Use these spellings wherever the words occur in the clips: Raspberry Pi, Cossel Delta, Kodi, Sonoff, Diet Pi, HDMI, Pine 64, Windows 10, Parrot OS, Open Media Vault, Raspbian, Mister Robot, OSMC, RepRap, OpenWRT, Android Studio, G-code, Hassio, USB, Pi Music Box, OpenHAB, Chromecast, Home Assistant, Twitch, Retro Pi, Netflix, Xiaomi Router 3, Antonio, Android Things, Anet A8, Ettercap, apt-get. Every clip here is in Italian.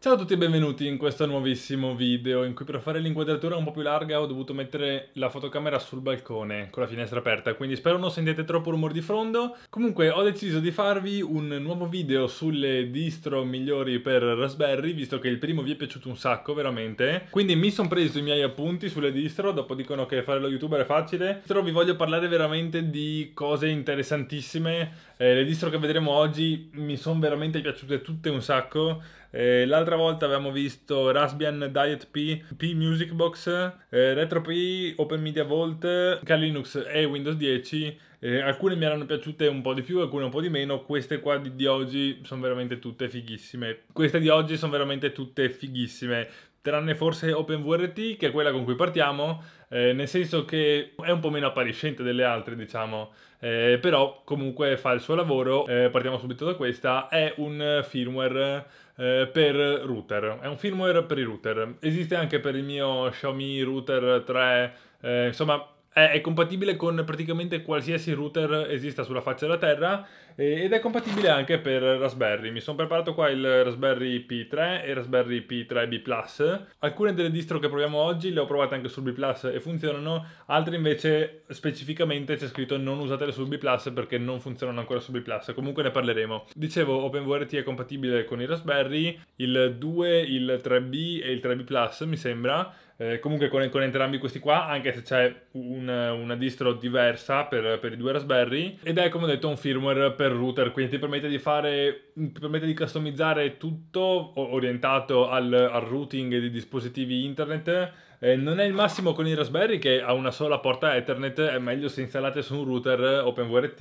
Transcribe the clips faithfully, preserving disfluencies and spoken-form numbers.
Ciao a tutti e benvenuti in questo nuovissimo video in cui per fare l'inquadratura un po' più larga ho dovuto mettere la fotocamera sul balcone con la finestra aperta, quindi spero non sentite troppo rumore di fondo. Comunque ho deciso di farvi un nuovo video sulle distro migliori per Raspberry, visto che il primo vi è piaciuto un sacco veramente, quindi mi sono preso i miei appunti sulle distro. Dopo dicono che fare lo youtuber è facile, però vi voglio parlare veramente di cose interessantissime. Eh, le distro che vedremo oggi mi sono veramente piaciute tutte un sacco. Eh, l'altra volta avevamo visto Raspbian, Diet Pi, Pi Music Box, eh, Retro Pi, Open Media Vault, Kali Linux e Windows dieci. Eh, alcune mi erano piaciute un po' di più, alcune un po' di meno. Queste qua di, di oggi sono veramente tutte fighissime. Queste di oggi sono veramente tutte fighissime. Tranne forse OpenWRT, che è quella con cui partiamo, eh, nel senso che è un po' meno appariscente delle altre, diciamo, eh, però comunque fa il suo lavoro. Eh, partiamo subito da questa. È un firmware eh, per router, è un firmware per i router. Esiste anche per il mio Xiaomi Router tre, eh, insomma è, è compatibile con praticamente qualsiasi router esista sulla faccia della terra, eh, ed è compatibile anche per Raspberry. Mi sono preparato qua il Raspberry Pi tre e Raspberry Pi tre B plus. Alcune delle distro che proviamo oggi le ho provate anche sul B plus e funzionano, altre invece specificamente c'è scritto non usatele sul B plus perché non funzionano ancora sul B plus, comunque ne parleremo. Dicevo, OpenWRT è compatibile con i Raspberry, il due, il tre B e il tre B plus mi sembra. Eh, comunque con, con entrambi questi qua, anche se c'è un, una distro diversa per, per i due Raspberry, ed è come ho detto un firmware per router, quindi ti permette di fare, ti permette di customizzare tutto orientato al, al routing di dispositivi internet. Eh, non è il massimo con i Raspberry che ha una sola porta Ethernet, è meglio se installate su un router OpenWRT.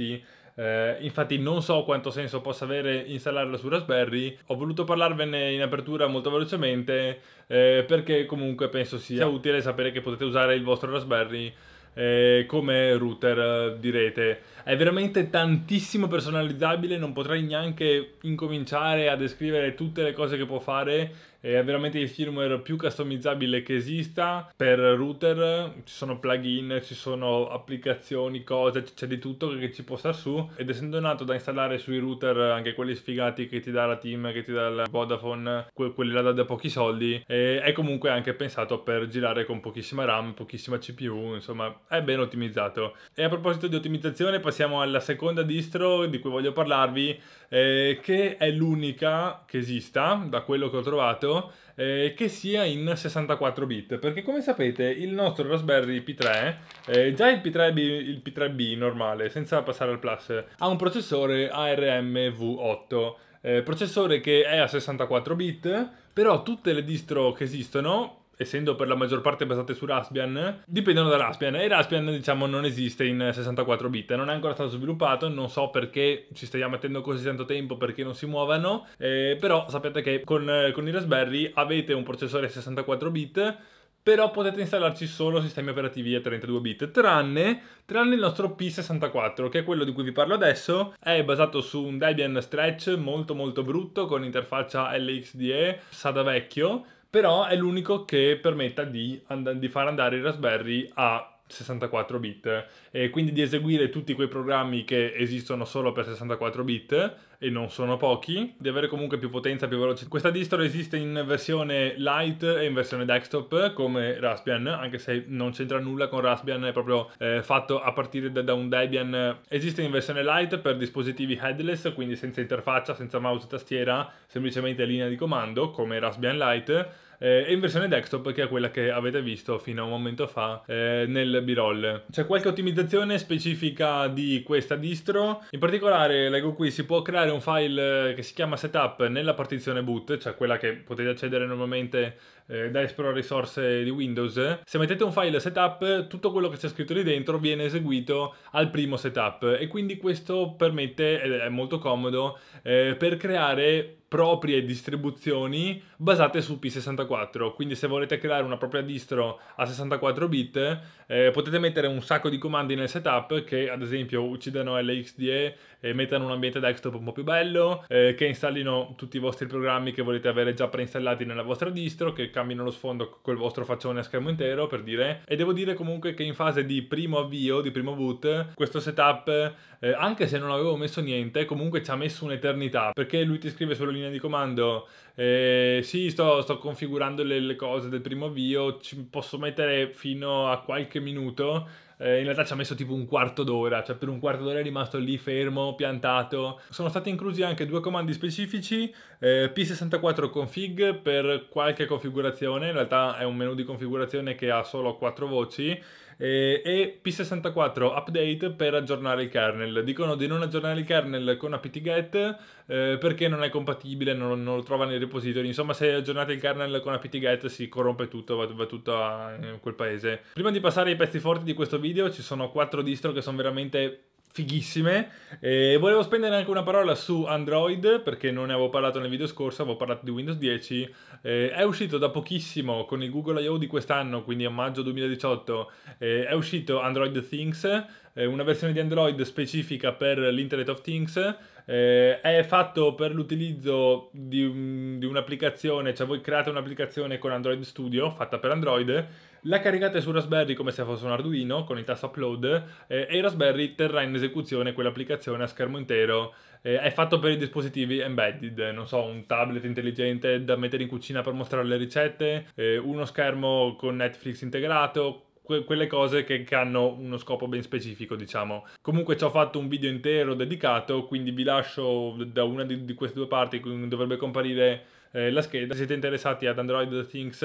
Eh, infatti non so quanto senso possa avere installarla su Raspberry, ho voluto parlarvene in apertura molto velocemente, eh, perché comunque penso sia utile sapere che potete usare il vostro Raspberry eh, come router di rete. È veramente tantissimo personalizzabile, non potrei neanche incominciare a descrivere tutte le cose che può fare. È veramente il firmware più customizzabile che esista per router, ci sono plugin, ci sono applicazioni, cose, c'è di tutto che ci può star su, ed essendo nato da installare sui router anche quelli sfigati che ti dà la Team, che ti dà la Vodafone, que quelli là da pochi soldi, e è comunque anche pensato per girare con pochissima RAM, pochissima C P U, insomma è ben ottimizzato. E a proposito di ottimizzazione passiamo alla seconda distro di cui voglio parlarvi, eh, che è l'unica che esista da quello che ho trovato Eh, che sia in sessantaquattro bit, perché come sapete il nostro Raspberry Pi tre, eh, già il Pi tre B, il Pi tre B normale senza passare al plus, ha un processore A R M V otto, eh, processore che è a sessantaquattro bit, però tutte le distro che esistono, essendo per la maggior parte basate su Raspbian, dipendono da Raspbian, e Raspbian diciamo non esiste in sessantaquattro bit, non è ancora stato sviluppato, non so perché ci stiamo mettendo così tanto tempo perché non si muovano, eh, però sapete che con, con i Raspberry avete un processore sessantaquattro bit, però potete installarci solo sistemi operativi a trentadue bit, tranne, tranne il nostro Pi sessantaquattro, che è quello di cui vi parlo adesso. È basato su un Debian Stretch molto molto brutto, con interfaccia L X D E, sa da vecchio, però è l'unico che permetta di, di far andare i Raspberry a sessantaquattro bit e quindi di eseguire tutti quei programmi che esistono solo per sessantaquattro bit, e non sono pochi, di avere comunque più potenza, più velocità. Questa distro esiste in versione light e in versione desktop come Raspbian, anche se non c'entra nulla con Raspbian, è proprio eh, fatto a partire da, da un Debian. Esiste in versione light per dispositivi headless, quindi senza interfaccia, senza mouse e tastiera, semplicemente linea di comando come Raspbian Lite, e eh, in versione desktop, che è quella che avete visto fino a un momento fa eh, nel b-roll. C'è qualche ottimizzazione specifica di questa distro, in particolare leggo qui si può creare un file che si chiama setup nella partizione boot, cioè quella che potete accedere normalmente eh, da Explore Resource di Windows. Se mettete un file setup, tutto quello che c'è scritto lì dentro viene eseguito al primo setup, e quindi questo permette, ed è molto comodo, eh, per creare proprie distribuzioni basate su Pi sessantaquattro. Quindi se volete creare una propria distro a sessantaquattro bit, eh, potete mettere un sacco di comandi nel setup che ad esempio uccidano L X D E e mettano un ambiente desktop un po' più bello, eh, che installino tutti i vostri programmi che volete avere già preinstallati nella vostra distro, che cambino lo sfondo col vostro faccione a schermo intero, per dire. E devo dire comunque che in fase di primo avvio, di primo boot, questo setup, eh, anche se non avevo messo niente, comunque ci ha messo un'eternità, perché lui ti scrive solo linea di comando, eh, sì, sto, sto configurando le, le cose del primo avvio, ci posso mettere fino a qualche minuto, eh, in realtà ci ha messo tipo un quarto d'ora, cioè per un quarto d'ora è rimasto lì fermo, piantato. Sono stati inclusi anche due comandi specifici, eh, P sessantaquattro config per qualche configurazione, in realtà è un menu di configurazione che ha solo quattro voci, e P sessantaquattro update per aggiornare il kernel. Dicono di non aggiornare il kernel con apt-get eh, perché non è compatibile, non, non lo trova nei repository. Insomma, se aggiornate il kernel con apt-get si corrompe tutto, va, va tutto a in quel paese. Prima di passare ai pezzi forti di questo video, ci sono quattro distro che sono veramente fighissime, e volevo spendere anche una parola su Android perché non ne avevo parlato nel video scorso, avevo parlato di Windows dieci, eh, è uscito da pochissimo con il Google I O di quest'anno, quindi a maggio duemiladiciotto, eh, è uscito Android Things, eh, una versione di Android specifica per l'Internet of Things. Eh, è fatto per l'utilizzo di, un, di un'applicazione, cioè voi create un'applicazione con Android Studio fatta per Android, la caricate su Raspberry come se fosse un Arduino con il tasto upload, eh, e Raspberry terrà in esecuzione quell'applicazione a schermo intero. Eh, è fatto per i dispositivi embedded, non so, un tablet intelligente da mettere in cucina per mostrare le ricette, eh, uno schermo con Netflix integrato, quelle cose che, che hanno uno scopo ben specifico, diciamo. Comunque ci ho fatto un video intero dedicato, quindi vi lascio da una di, di queste due parti, dovrebbe comparire eh, la scheda. Se siete interessati ad Android Things,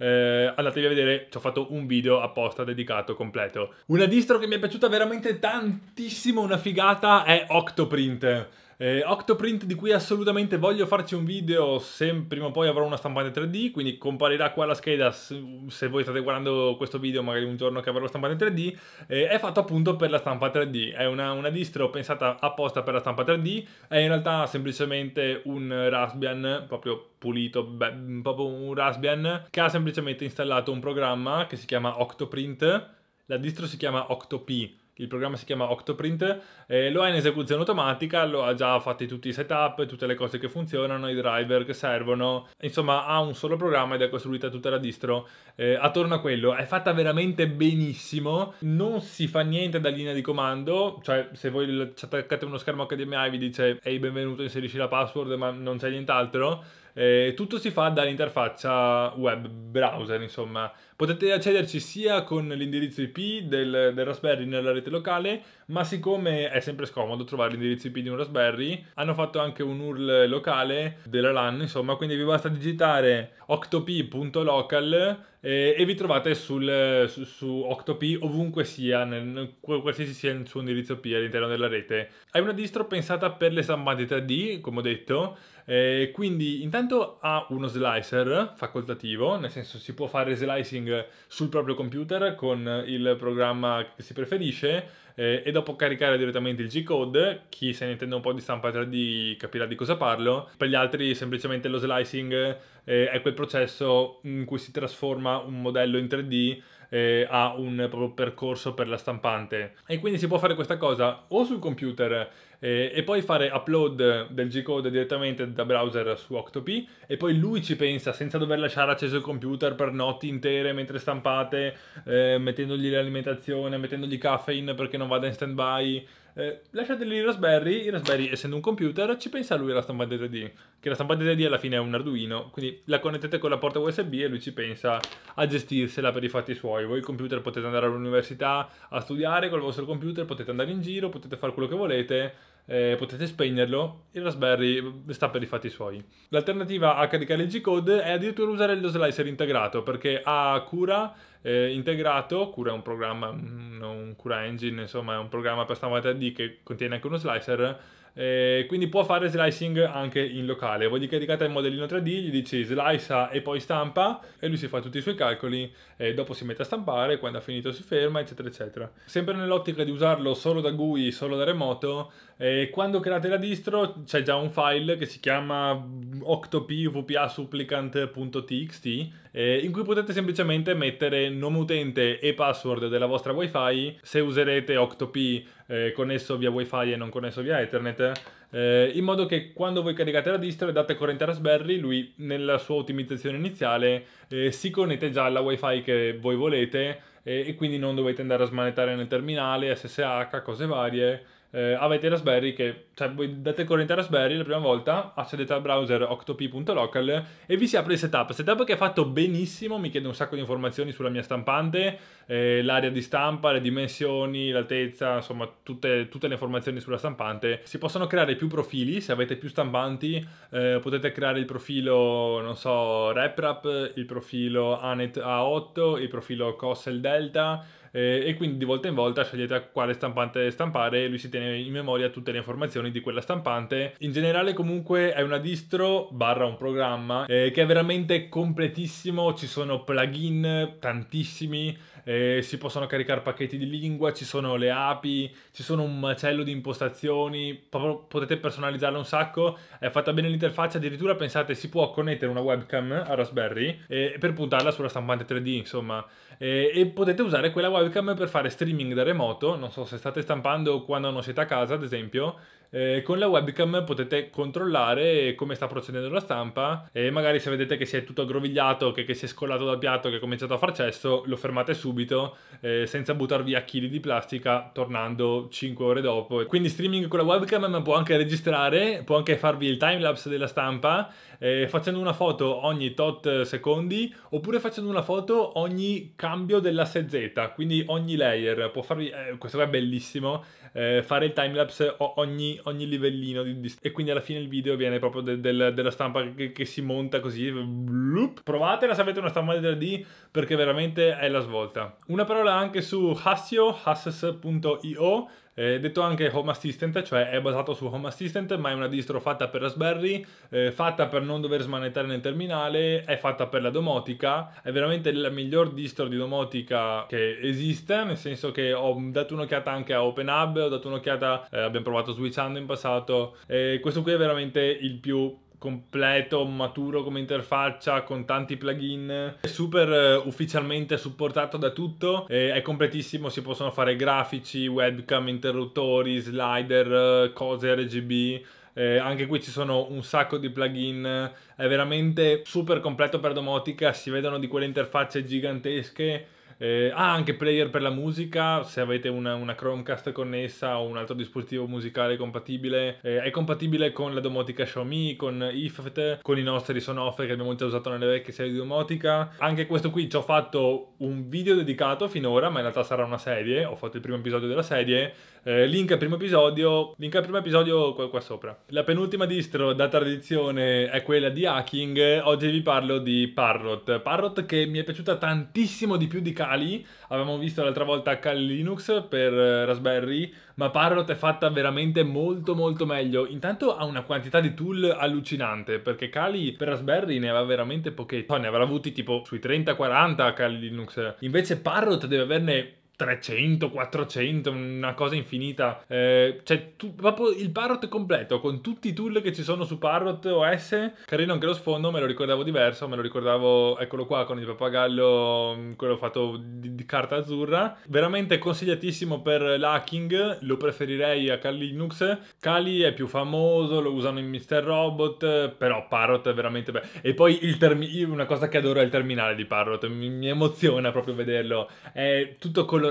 eh, andatevi a vedere, ci ho fatto un video apposta dedicato, completo. Una distro che mi è piaciuta veramente tantissimo, una figata, è Octoprint. Eh, Octoprint, di cui assolutamente voglio farci un video, se prima o poi avrò una stampante tre D, quindi comparirà qua la scheda se, se voi state guardando questo video magari un giorno che avrò la stampante tre D. eh, è fatto appunto per la stampa tre D, è una, una distro pensata apposta per la stampa tre D, è in realtà semplicemente un Raspbian, proprio pulito, beh, proprio un Raspbian che ha semplicemente installato un programma che si chiama Octoprint, la distro si chiama Octopi, il programma si chiama Octoprint, eh, lo ha in esecuzione automatica, lo ha già fatti tutti i setup, tutte le cose che funzionano, i driver che servono, insomma ha un solo programma ed è costruita tutta la distro eh, attorno a quello. È fatta veramente benissimo, non si fa niente da linea di comando, cioè se voi ci attaccate uno schermo H D M I vi dice ehi benvenuto, inserisci la password, ma non c'è nient'altro. Eh, tutto si fa dall'interfaccia web browser, insomma. Potete accederci sia con l'indirizzo I P del, del Raspberry nella rete locale, ma siccome è sempre scomodo trovare l'indirizzo I P di un Raspberry, hanno fatto anche un U R L locale della LAN, insomma, quindi vi basta digitare octopi punto local e, e vi trovate sul, su, su Octopi ovunque sia, nel, qualsiasi sia il suo indirizzo I P all'interno della rete. È una distro pensata per le stampanti tre D, come ho detto, eh, quindi intanto ha uno slicer facoltativo, nel senso si può fare slicing sul proprio computer con il programma che si preferisce, eh, e dopo caricare direttamente il G-code. Chi se ne intende un po' di stampa tre D capirà di cosa parlo. Per gli altri semplicemente lo slicing eh, è quel processo in cui si trasforma un modello in tre D eh, a un proprio percorso per la stampante, e quindi si può fare questa cosa o sul computer eh, e poi fare upload del G-code direttamente da browser su Octopi, e poi lui ci pensa senza dover lasciare acceso il computer per notti intere mentre stampate, eh, mettendogli l'alimentazione, mettendogli caffeine perché non vada in stand by. Eh, lasciate lì i Raspberry, i Raspberry essendo un computer ci pensa lui alla stampante tre D, che la stampante tre D alla fine è un Arduino, quindi la connettete con la porta U S B e lui ci pensa a gestirsela per i fatti suoi. Voi il computer potete andare all'università a studiare col vostro computer, potete andare in giro, potete fare quello che volete, eh, potete spegnerlo, il Raspberry sta per i fatti suoi. L'alternativa a caricare il G-code è addirittura usare lo slicer integrato, perché ha Cura eh, integrato. Cura è un programma, un Cura Engine, insomma è un programma per stampante tre D che contiene anche uno slicer, eh, quindi può fare slicing anche in locale. Voi gli caricate il modellino tre D, gli dici slice e poi stampa, e lui si fa tutti i suoi calcoli, e dopo si mette a stampare, quando ha finito si ferma, eccetera eccetera. Sempre nell'ottica di usarlo solo da G U I, solo da remoto, eh, quando create la distro c'è già un file che si chiama octopi w p a supplicant punto t x t, eh, in cui potete semplicemente mettere nome utente e password della vostra wifi, se userete Octopi eh, connesso via wifi e non connesso via ethernet, eh, in modo che quando voi caricate la distro e date corrente a Raspberry, lui nella sua ottimizzazione iniziale eh, si connette già alla wifi che voi volete, eh, e quindi non dovete andare a smanettare nel terminale, S S H, cose varie. eh, avete Raspberry che, cioè voi date corrente a Raspberry la prima volta, accedete al browser octopi punto local e vi si apre il setup, setup che è fatto benissimo, mi chiede un sacco di informazioni sulla mia stampante, eh, l'area di stampa, le dimensioni, l'altezza, insomma tutte, tutte le informazioni sulla stampante. Si possono creare più profili, se avete più stampanti eh, potete creare il profilo, non so, RepRap, il profilo Anet A otto, il profilo Cossel Delta, eh, e quindi di volta in volta scegliete a quale stampante stampare e lui si tiene in memoria tutte le informazioni di quella stampante. In generale comunque è una distro barra un programma eh, che è veramente completissimo, ci sono plugin tantissimi, eh, si possono caricare pacchetti di lingua, ci sono le A P I, ci sono un macello di impostazioni, potete personalizzarla un sacco, è fatta bene l'interfaccia, addirittura pensate si può connettere una webcam a Raspberry eh, per puntarla sulla stampante tre D, insomma, eh, e potete usare quella webcam per fare streaming da remoto, non so se state stampando quando non siete a casa ad esempio, eh, con la webcam potete controllare come sta procedendo la stampa e magari se vedete che si è tutto aggrovigliato, che, che si è scollato dal piatto, che ha cominciato a far cesso, lo fermate subito eh, senza buttar via chili di plastica tornando cinque ore dopo. Quindi streaming con la webcam, ma può anche registrare, può anche farvi il timelapse della stampa eh, facendo una foto ogni tot secondi oppure facendo una foto ogni cambio dell'asse Z, quindi ogni layer può farvi, eh, questo qua è bellissimo, eh, fare il timelapse ogni ogni livellino di, di, e quindi alla fine il video viene proprio de, de, della stampa che, che si monta così bloop. Provatela se avete una stampante tre D perché veramente è la svolta. Una parola anche su Hassio, hasses punto i o, eh, detto anche Home Assistant, cioè è basato su Home Assistant ma è una distro fatta per Raspberry, eh, fatta per non dover smanettare nel terminale, è fatta per la domotica, è veramente la miglior distro di domotica che esiste, nel senso che ho dato un'occhiata anche a OpenHAB, ho dato un'occhiata, eh, abbiamo provato switchando in passato, eh, questo qui è veramente il più completo, maturo come interfaccia, con tanti plugin, è super eh, ufficialmente supportato da tutto, eh, è completissimo, si possono fare grafici, webcam, interruttori, slider, cose R G B, eh, anche qui ci sono un sacco di plugin, è veramente super completo per domotica, si vedono di quelle interfacce gigantesche. Eh, ah, anche player per la musica, se avete una, una Chromecast connessa o un altro dispositivo musicale compatibile, eh, è compatibile con la domotica Xiaomi, con I F T, con i nostri Sonoff che abbiamo già usato nelle vecchie serie di domotica. Anche questo qui ci ho fatto un video dedicato finora, ma in realtà sarà una serie, ho fatto il primo episodio della serie, eh, link al primo episodio, link al primo episodio qua, qua sopra. La penultima distro da tradizione è quella di hacking, oggi vi parlo di Parrot, Parrot che mi è piaciuta tantissimo di più di Kali. Avevamo visto l'altra volta Kali Linux per Raspberry, ma Parrot è fatta veramente molto molto meglio. Intanto ha una quantità di tool allucinante, perché Kali per Raspberry ne aveva veramente pochetti, ne avrà avuti tipo sui trenta quaranta Kali Linux, invece Parrot deve averne trecento, quattrocento, una cosa infinita, eh, cioè tu, proprio il Parrot completo con tutti i tool che ci sono su Parrot O S. Carino anche lo sfondo, me lo ricordavo diverso, me lo ricordavo, eccolo qua con il pappagallo, quello fatto di, di carta azzurra. Veramente consigliatissimo per l'hacking, lo preferirei a Kali Linux. Kali è più famoso, lo usano in Mister Robot, però Parrot è veramente bello. E poi il termi- una cosa che adoro è il terminale di Parrot, mi, mi emoziona proprio vederlo, è tutto colorato,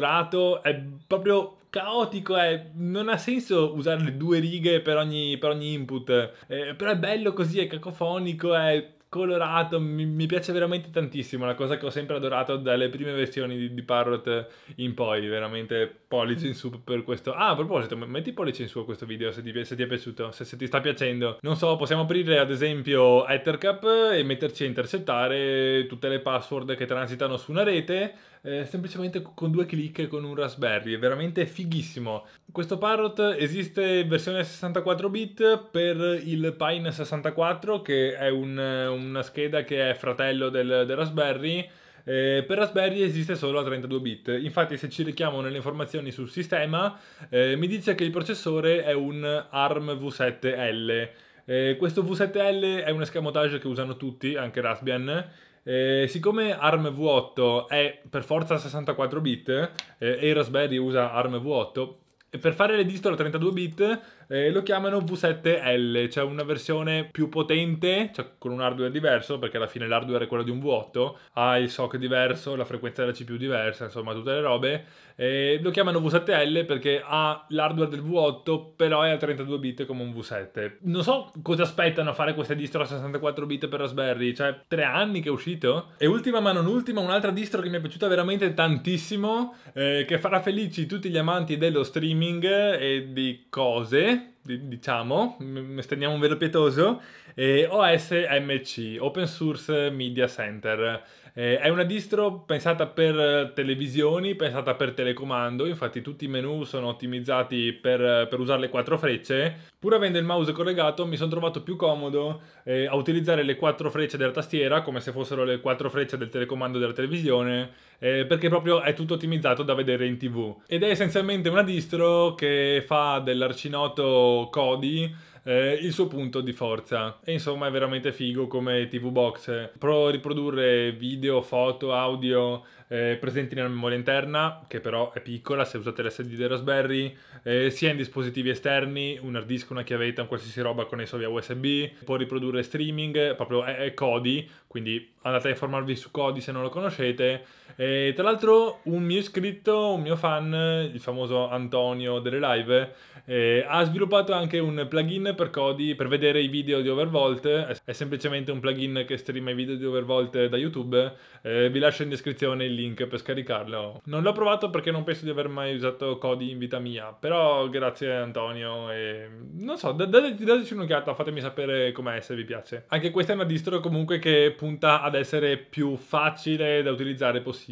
è proprio caotico, eh. Non ha senso usare le due righe per ogni, per ogni input, eh, però è bello così, è cacofonico, è colorato, mi, mi piace veramente tantissimo, una cosa che ho sempre adorato dalle prime versioni di, di Parrot in poi, veramente pollice in su per questo. Ah, a proposito, metti pollice in su a questo video se ti, se ti è piaciuto, se, se ti sta piacendo. Non so, possiamo aprire ad esempio Ettercap e metterci a intercettare tutte le password che transitano su una rete, Eh, semplicemente con due clic e con un Raspberry, è veramente fighissimo. Questo Parrot esiste in versione sessantaquattro bit per il Pine sessantaquattro, che è un, una scheda che è fratello del, del Raspberry. Eh, per Raspberry esiste solo a trentadue bit, infatti se ci richiamo nelle informazioni sul sistema, eh, mi dice che il processore è un ARM V sette L. Eh, questo V sette L è un escamotage che usano tutti, anche Raspbian. Eh, siccome ARM V otto è per forza sessantaquattro bit, eh, e Raspberry usa ARM V otto, per fare le distro a trentadue bit eh, lo chiamano V sette L, cioè una versione più potente, cioè con un hardware diverso, perché alla fine l'hardware è quello di un V otto, ha il S O C diverso, la frequenza della C P U diversa, insomma tutte le robe. Eh, lo chiamano V sette L perché ha l'hardware del V otto, però è a trentadue bit come un V sette. Non so cosa aspettano a fare queste distro a sessantaquattro bit per Raspberry, cioè tre anni che è uscito. E ultima ma non ultima, un'altra distro che mi è piaciuta veramente tantissimo, eh, che farà felici tutti gli amanti dello streaming e di cose, diciamo, stendiamo un velo pietoso, eh, O S M C, Open Source Media Center. Eh, è una distro pensata per televisioni, pensata per telecomando, infatti tutti i menu sono ottimizzati per, per usare le quattro frecce. Pur avendo il mouse collegato mi sono trovato più comodo eh, a utilizzare le quattro frecce della tastiera come se fossero le quattro frecce del telecomando della televisione, eh, perché proprio è tutto ottimizzato da vedere in tv. Ed è essenzialmente una distro che fa dell'arcinoto Kodi Eh, il suo punto di forza, e insomma è veramente figo come T V box. Pro riprodurre video, foto, audio eh, presenti nella memoria interna, che però è piccola se usate l'S D del Raspberry, eh, sia in dispositivi esterni, un hard disk, una chiavetta, un qualsiasi roba con esso via U S B. Può riprodurre streaming, proprio è, è Kodi, quindi andate a informarvi su Kodi se non lo conoscete. E tra l'altro un mio iscritto, un mio fan, il famoso Antonio delle live, eh, ha sviluppato anche un plugin per Kodi per vedere i video di Overvolt. È semplicemente un plugin che streama i video di Overvolt da YouTube. Eh, vi lascio in descrizione il link per scaricarlo. Non l'ho provato perché non penso di aver mai usato Kodi in vita mia, però grazie Antonio e non so, dateci, dateci un'occhiata, fatemi sapere com'è, se vi piace. Anche questa è una distro comunque che punta ad essere più facile da utilizzare possibile.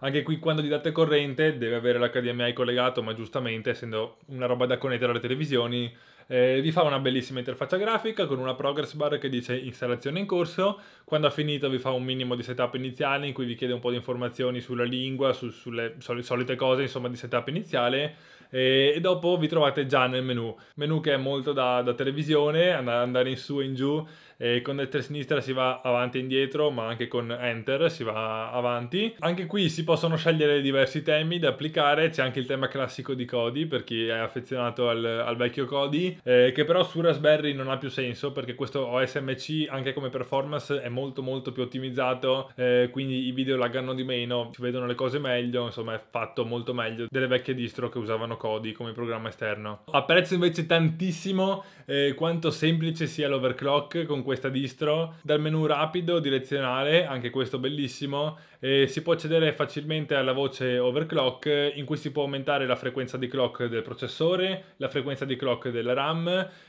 Anche qui, quando gli date corrente, deve avere l'H D M I collegato, ma giustamente, essendo una roba da connettere alle televisioni, eh, vi fa una bellissima interfaccia grafica con una progress bar che dice installazione in corso. Quando ha finito vi fa un minimo di setup iniziale in cui vi chiede un po' di informazioni sulla lingua, su, sulle soli, solite cose insomma di setup iniziale, e, e dopo vi trovate già nel menu, menu che è molto da, da televisione, andare in su e in giù, e con destra e sinistra si va avanti e indietro, ma anche con enter si va avanti. Anche qui si possono scegliere diversi temi da applicare, c'è anche il tema classico di Kodi per chi è affezionato al, al vecchio Kodi, eh, che però su Raspberry non ha più senso perché questo O S M C anche come performance è molto molto più ottimizzato, eh, quindi i video laggano di meno, si vedono le cose meglio, insomma è fatto molto meglio delle vecchie distro che usavano Kodi come programma esterno. Apprezzo invece tantissimo eh, quanto semplice sia l'overclock con questa distro, dal menu rapido direzionale, anche questo bellissimo, e si può accedere facilmente alla voce overclock in cui si può aumentare la frequenza di clock del processore, la frequenza di clock della RAM,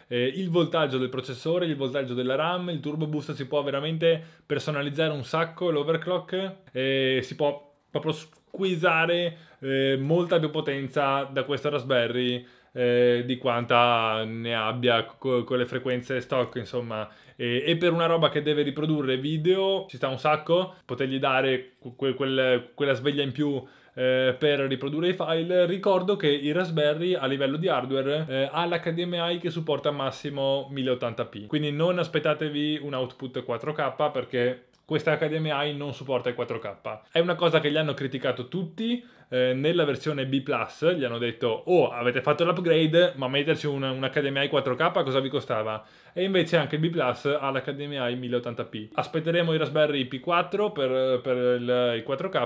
eh, il voltaggio del processore, il voltaggio della RAM, il turbo boost, si può veramente personalizzare un sacco l'overclock e si può proprio squeezare eh, molta più potenza da questo Raspberry Eh, di quanta ne abbia co con le frequenze stock, insomma, e, e per una roba che deve riprodurre video ci sta un sacco. Potergli dare que quel quella sveglia in più eh, per riprodurre i file. Ricordo che il Raspberry a livello di hardware eh, ha l'H D M I che supporta massimo mille ottanta p, quindi non aspettatevi un output quattro K perché questa H D M I non supporta il quattro K. È una cosa che gli hanno criticato tutti eh, nella versione B plus, gli hanno detto oh avete fatto l'upgrade ma metterci un, un H D M I quattro K cosa vi costava? E invece anche il B plus ha l'H D M I mille ottanta p. Aspetteremo i Raspberry Pi quattro per, per il, il quattro K,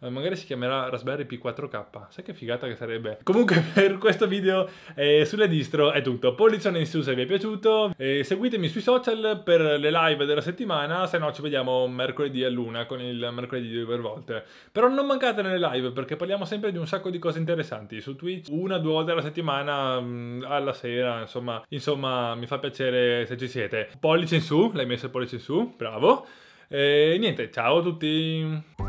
eh, magari si chiamerà Raspberry Pi quattro K, sai che figata che sarebbe? Comunque per questo video eh, sulle distro è tutto, pollicione in su se vi è piaciuto, eh, seguitemi sui social per le live della settimana, se no ci vediamo mercoledì a luna con il mercoledì di Overvolt. Però non mancate nelle live perché parliamo sempre di un sacco di cose interessanti su Twitch, una due volte alla settimana alla sera, insomma insomma mi fa piacere se ci siete. Pollice in su, l'hai messo il pollice in su, bravo, e niente, ciao a tutti.